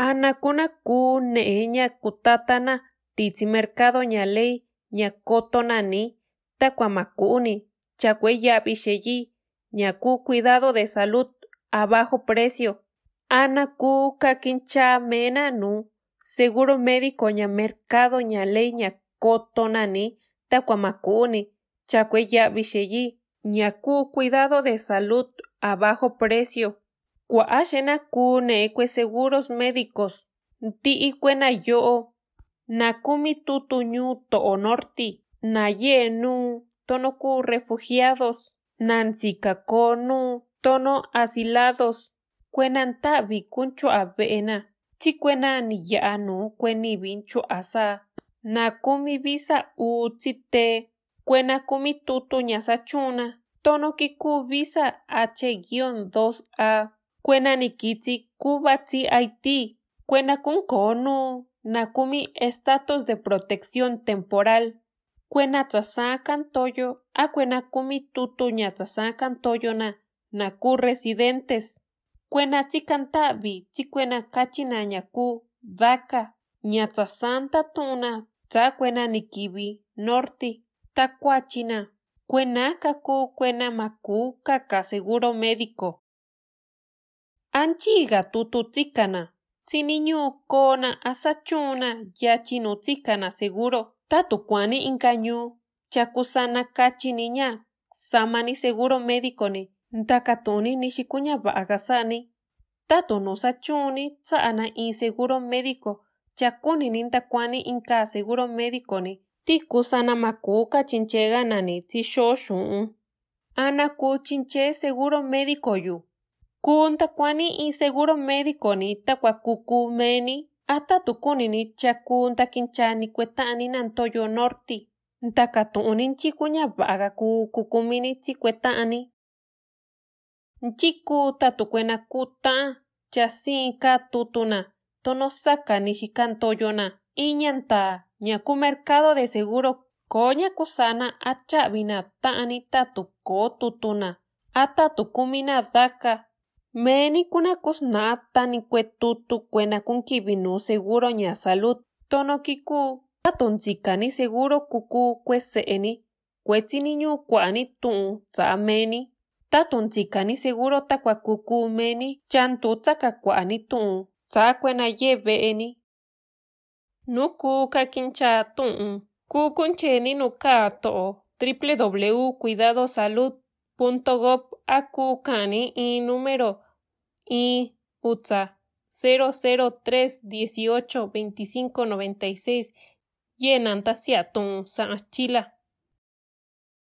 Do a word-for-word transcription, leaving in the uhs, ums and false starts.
Anacuna cu neña cutatana tizimercado ñalei ñacotonani tacuamacuni chacuella bixelli ñacu cuidado de salud a bajo precio. Anacu caquincha menanu seguro médico ñamercado ñalei ñacotonani tacuamacuni chacuella bixelli ñacu cuidado de salud a bajo precio. Cuaxena cu neque seguros médicos, ti cuena yo, nacumi tutuñu to onorti, nayenu, tono cu refugiados, nancicaconu, tono asilados, cuenanta vicuncho avena, chicuena ni yanu, cueni vincho asa, nacumi visa utzite, cuena cumi tutuña sachuna, tono kiku visa H dos A. Cuena nikitsi kubatsi Haití, cuena kunkonu, nakumi estatus de protección temporal, cuena tzazakan toyo, a cuena kumi tutuña tzazakan toyona, naku residentes, cuena tzikantabi, tzicuena kachina ñaku, daka, ñatzazanta tuna, tzacuena nikibi, norti, tacuachina, cuena kaku, cuena maku, kaka seguro médico. Anchi gatutu tzicana, siniñu kona asachuna yachinu tzicana seguro, tatucuani incañu, chacusana cachiniña, samani seguro médiconi, takatuni nishikuña bagasani, tatunu sachuni tsaana inseguro médico, chacuni nintacuani inca seguro médiconi, ticusana macuca chinchega nani tishoshu. Anaku chinche seguro médico yu. Kuntakuani inseguro médico ni tacuacucu meni, hasta tucunini chacunta quinchani cuetani nantoyo norti, tacatunin chicuña vaga cucumini chicuetani. Chicu tatucuena cuta, chacinca tutuna, tonosaca ni chicantoyona, iñanta, ñacu mercado de seguro, coña cusana a chavina tani tatuco tutuna, hasta tucumina daca. Meni kunacusnata ni cuetutu cuena cunkibinu seguro ña salud, tono kiku, tatoncicani seguro cucu cueseeni, cuetziniñu cuani tun, tza meni, tatoncicani seguro tacuacucu meni, chantu tzacacuani tun, tza cuena yebeeni. Nuku kakincha tun, kukuncheni nuka to, www punto cuidado salud punto gov punto a cu cani y número y U T S A cero cero tres dieciocho veinticinco noventa y seis y en Antasiatun, San Chila.